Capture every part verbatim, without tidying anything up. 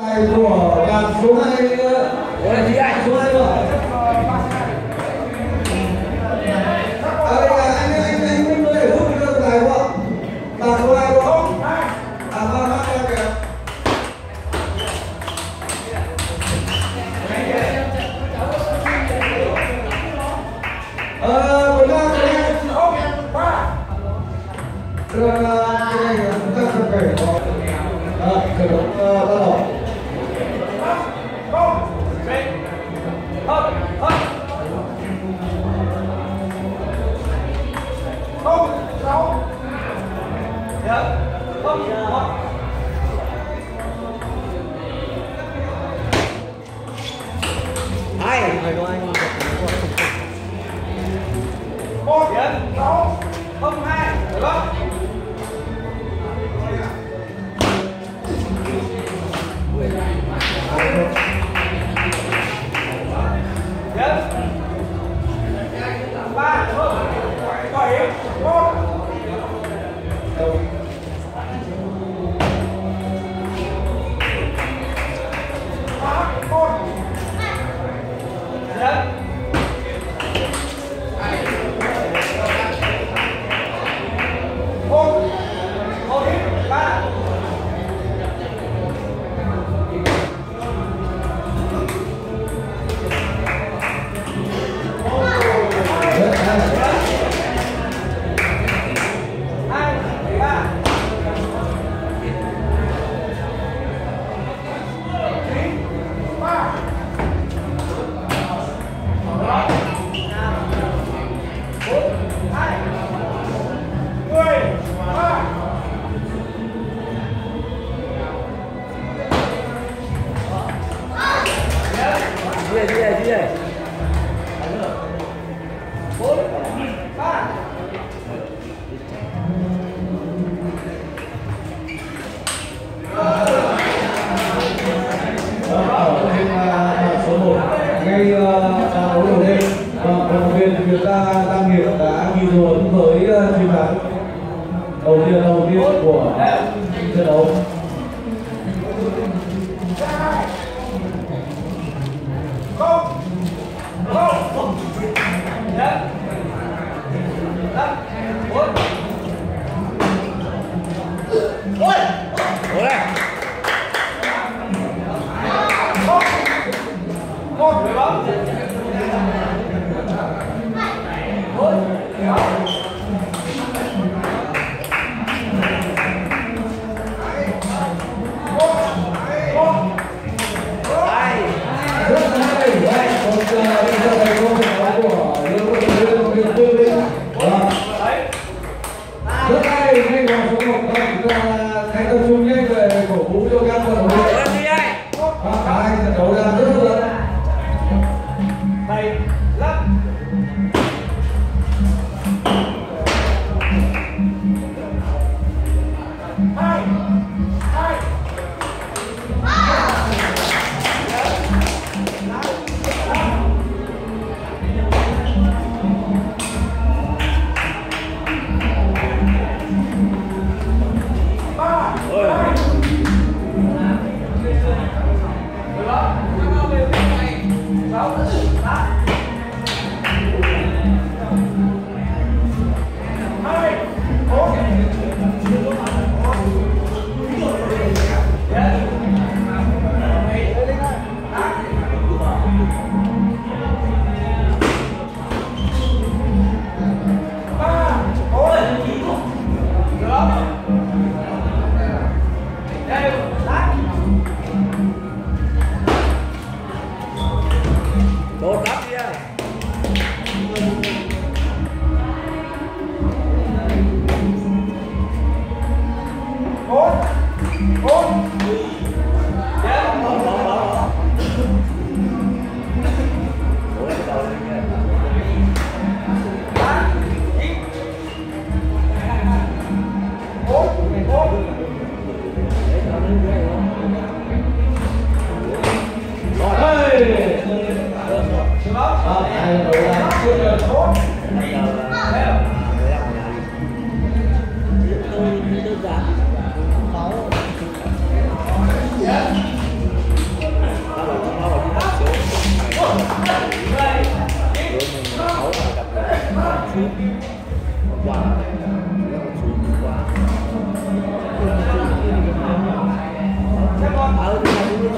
Của đàn số hai tốt lắm.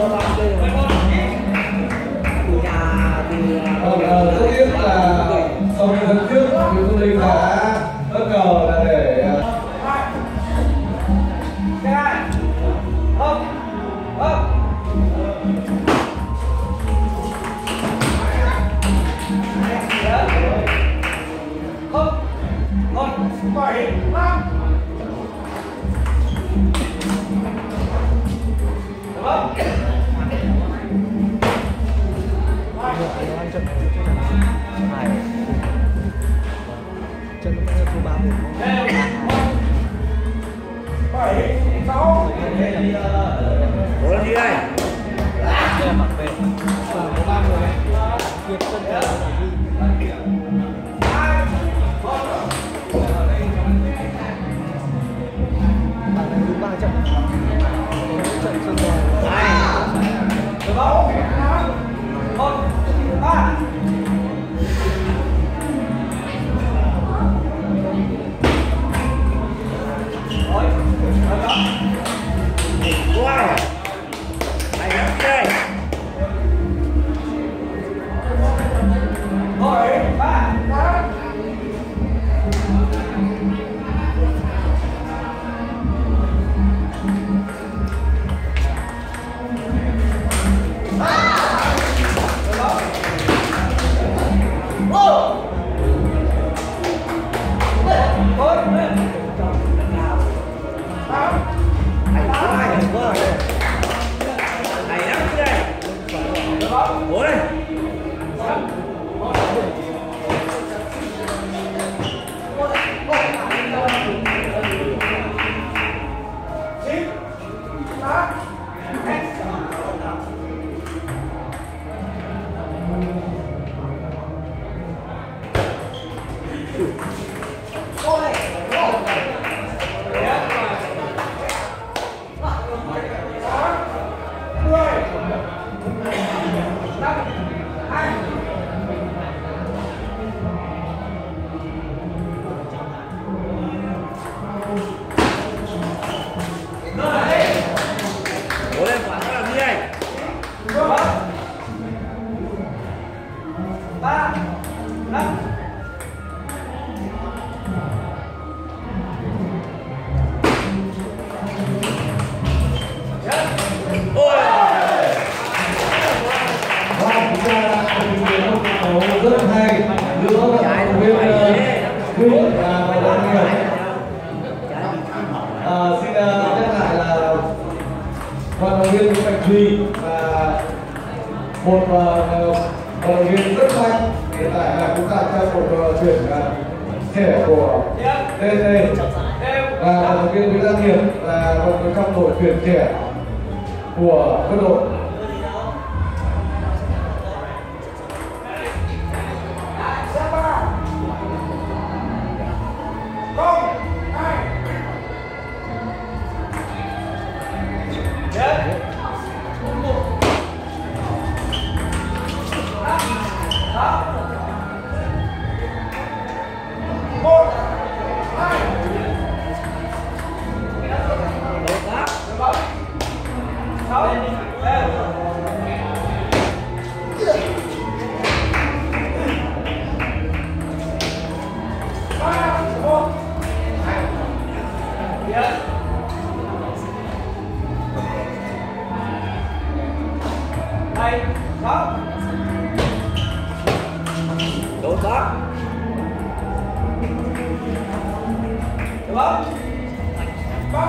Rất tiếc là sau khi dẫn trước, Nguyễn Phương Linh đã bất ngờ là để một vận động viên rất mạnh. Hiện tại là chúng ta trong một chuyển thể của tê tê và vận động viên Nguyễn Gia Thiệp là một trong đội chuyển thể của quân đội. Bye.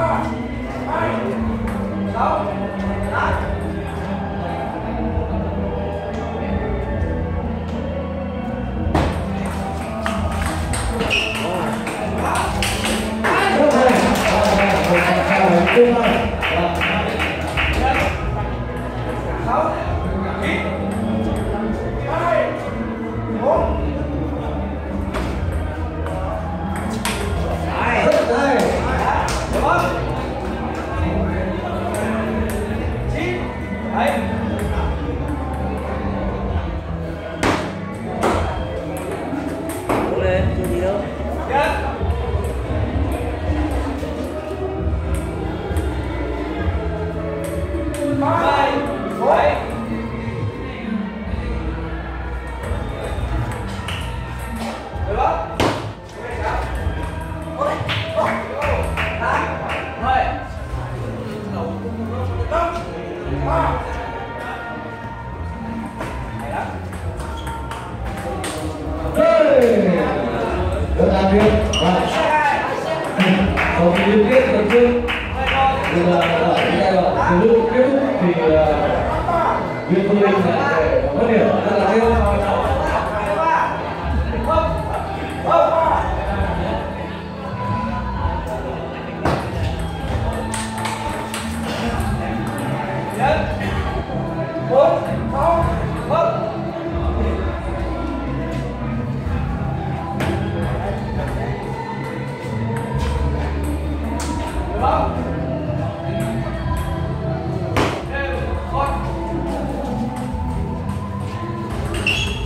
là ở cái giai đoạn từ lúc kết thúc thì Nguyễn Phương Linh là để mất điểm rất là tiếc.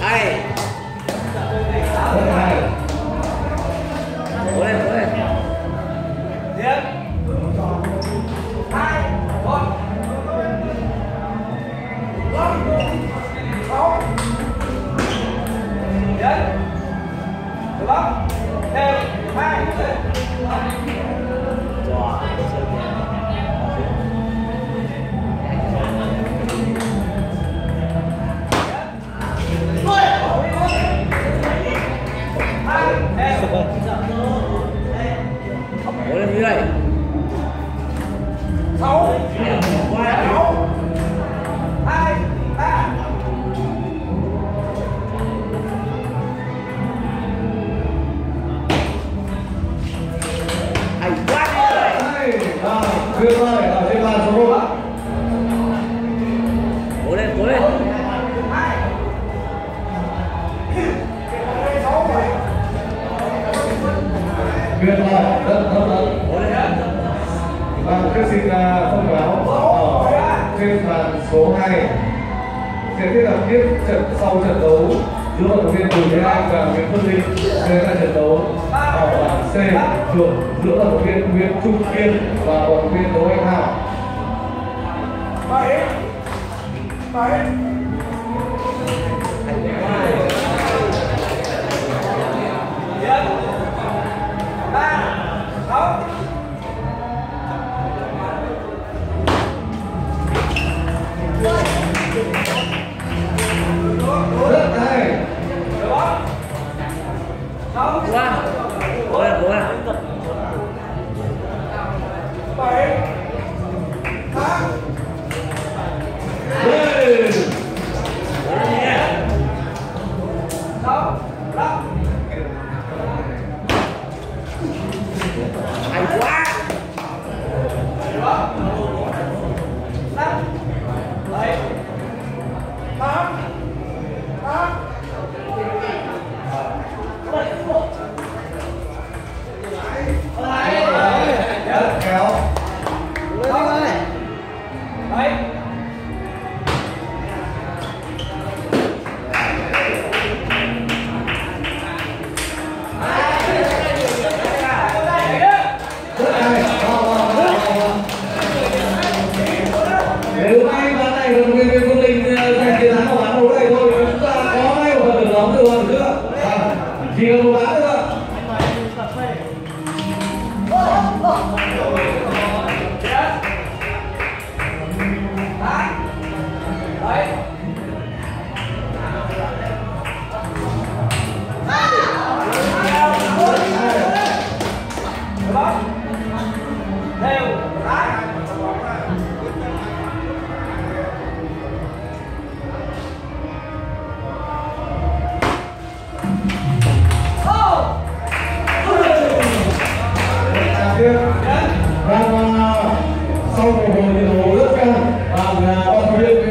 Hãy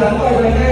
subscribe cho kênh